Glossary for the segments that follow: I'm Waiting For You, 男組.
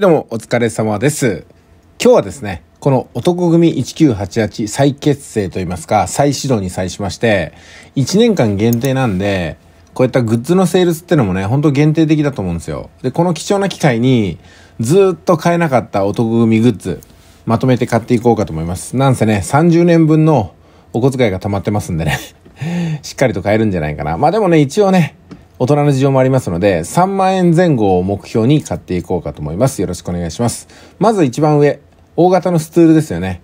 どうもお疲れ様です。今日はですね、この男組1988再結成といいますか、再始動に際しまして、1年間限定なんで、こういったグッズのセールスってのもね、ほんと限定的だと思うんですよ。で、この貴重な機会に、ずっと買えなかった男組グッズ、まとめて買っていこうかと思います。なんせね、30年分のお小遣いが溜まってますんでね、しっかりと買えるんじゃないかな。まあでもね、一応ね、大人の事情もありますので、3万円前後を目標に買っていこうかと思います。よろしくお願いします。まず一番上、大型のスツールですよね。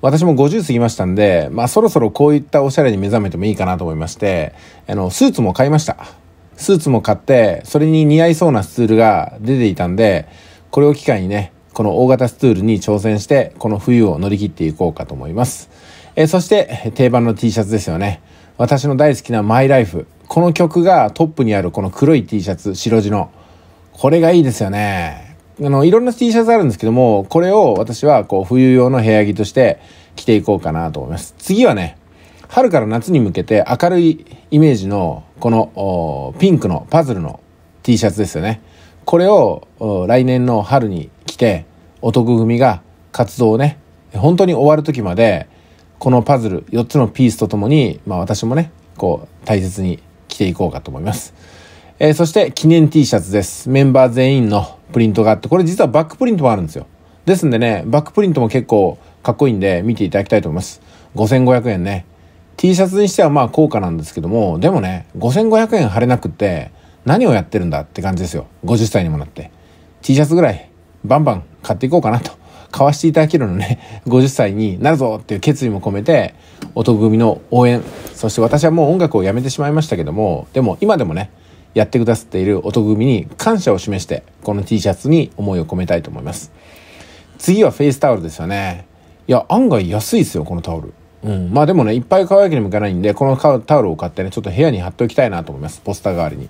私も50過ぎましたんで、まあそろそろこういったおしゃれに目覚めてもいいかなと思いまして、スーツも買いました。スーツも買って、それに似合いそうなスツールが出ていたんで、これを機会にね、この大型スツールに挑戦して、この冬を乗り切っていこうかと思います。そして、定番の T シャツですよね。私の大好きなマイライフ。この曲がトップにあるこの黒い T シャツ、白地の。これがいいですよね。いろんな T シャツあるんですけども、これを私はこう冬用の部屋着として着ていこうかなと思います。次はね、春から夏に向けて明るいイメージのこのピンクのパズルの T シャツですよね。これを来年の春に着て、男組が活動をね、本当に終わる時まで、このパズル4つのピースとともに、まあ私もね、こう大切に着ていこうかと思います。そして記念 T シャツです。メンバー全員のプリントがあって、これ実はバックプリントもあるんですよ。ですんでね、バックプリントも結構かっこいいんで見ていただきたいと思います。5500円ね。T シャツにしてはまあ高価なんですけども、でもね、5500円貼れなくって何をやってるんだって感じですよ。50歳にもなって。T シャツぐらいバンバン買っていこうかなと。買わしていただけるのね、50歳になるぞっていう決意も込めて、男組の応援、そして私はもう音楽をやめてしまいましたけども、でも今でもね、やってくださっている男組に感謝を示して、この T シャツに思いを込めたいと思います。次はフェイスタオルですよね。いや、案外安いですよ、このタオル。うん。まあでもね、いっぱい買うわけにもいかないんで、このタオルを買ってね、ちょっと部屋に貼っておきたいなと思います。ポスター代わりに。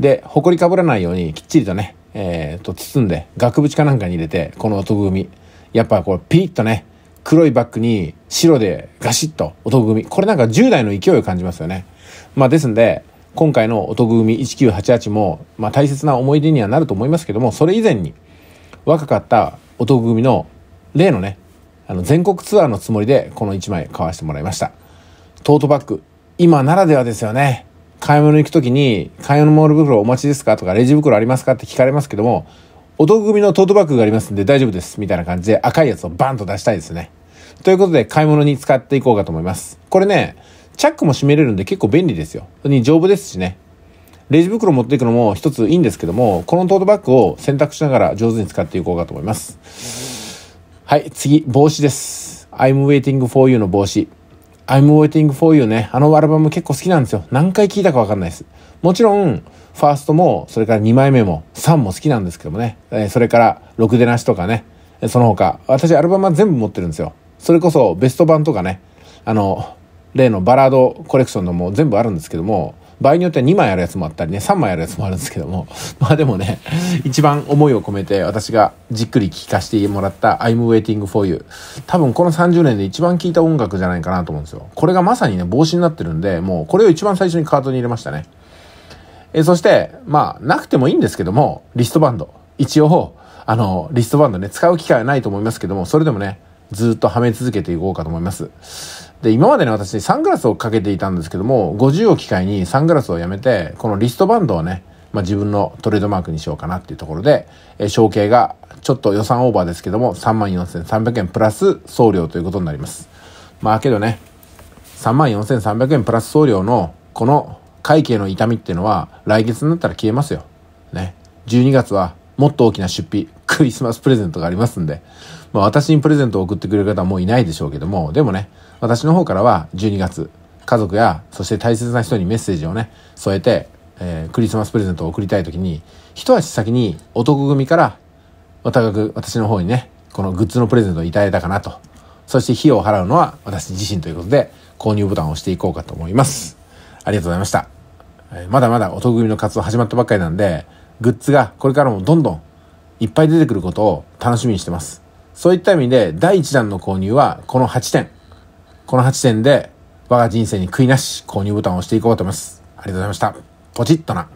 で、埃かぶらないようにきっちりとね、包んで、額縁かなんかに入れて、この男組。やっぱこうピリッとね、黒いバッグに白でガシッと男組。これなんか10代の勢いを感じますよね。まあですんで、今回の男組1988も、まあ大切な思い出にはなると思いますけども、それ以前に若かった男組の例のね、全国ツアーのつもりでこの1枚買わせてもらいました。トートバッグ。今ならではですよね。買い物行くときに、買い物モール袋お持ちですかとか、レジ袋ありますかって聞かれますけども、男組のトートバッグがありますんで大丈夫ですみたいな感じで赤いやつをバンと出したいですね。ということで買い物に使っていこうかと思います。これね、チャックも閉めれるんで結構便利ですよ。丈夫ですしね。レジ袋持っていくのも一ついいんですけども、このトートバッグを選択しながら上手に使っていこうかと思います。はい、次、帽子です。 I'm Waiting For You の帽子。 I'm Waiting For You ね、あのアルバム結構好きなんですよ。何回聞いたかわかんないです。もちろんファーストも、それから2枚目も、3も好きなんですけどもね。それから、ろくでなしとかね。その他、私アルバムは全部持ってるんですよ。それこそ、ベスト版とかね。例のバラードコレクションのも全部あるんですけども、場合によっては2枚あるやつもあったりね、3枚あるやつもあるんですけども。まあでもね、一番思いを込めて私がじっくり聴かせてもらった、I'm Waiting For You。多分この30年で一番聴いた音楽じゃないかなと思うんですよ。これがまさにね、帽子になってるんで、もうこれを一番最初にカートに入れましたね。そして、まあ、なくてもいいんですけども、リストバンド。一応、リストバンドね、使う機会はないと思いますけども、それでもね、ずっとはめ続けていこうかと思います。で、今までね、私、サングラスをかけていたんですけども、50を機会にサングラスをやめて、このリストバンドをね、まあ自分のトレードマークにしようかなっていうところで、小径が、ちょっと予算オーバーですけども、34,300 円プラス送料ということになります。まあ、けどね、34,300 円プラス送料の、この、会計の痛みっていうのは来月になったら消えますよ。ね。12月はもっと大きな出費、クリスマスプレゼントがありますんで、まあ私にプレゼントを送ってくれる方はもういないでしょうけども、でもね、私の方からは12月、家族や、そして大切な人にメッセージをね、添えて、クリスマスプレゼントを送りたいときに、一足先に男組から私の方にね、このグッズのプレゼントをいただいたかなと。そして費用を払うのは私自身ということで、購入ボタンを押していこうかと思います。ありがとうございました。まだまだ男組の活動始まったばっかりなんで、グッズがこれからもどんどんいっぱい出てくることを楽しみにしてます。そういった意味で第1弾の購入はこの8点。この8点で我が人生に悔いなし購入ボタンを押していこうと思います。ありがとうございました。ポチッとな。